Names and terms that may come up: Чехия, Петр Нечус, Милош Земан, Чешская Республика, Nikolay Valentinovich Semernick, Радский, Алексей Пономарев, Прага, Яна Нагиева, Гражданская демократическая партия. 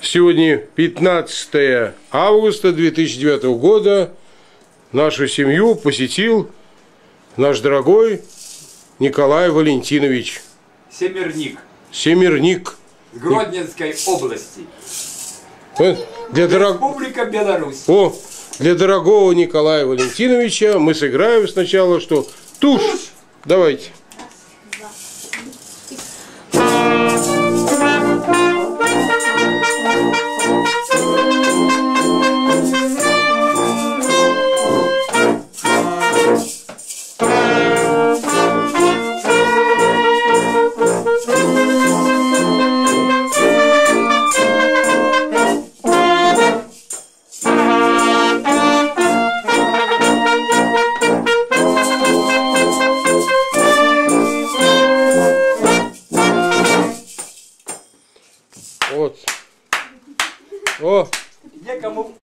Сегодня 15 августа 2009 года. Нашу семью посетил наш дорогой Николай Валентинович Семерник. Семерник. Гродненской области. Республика Беларусь. Для дорогого Николая Валентиновича мы сыграем сначала, что тушь. Давайте. Вот. Некому.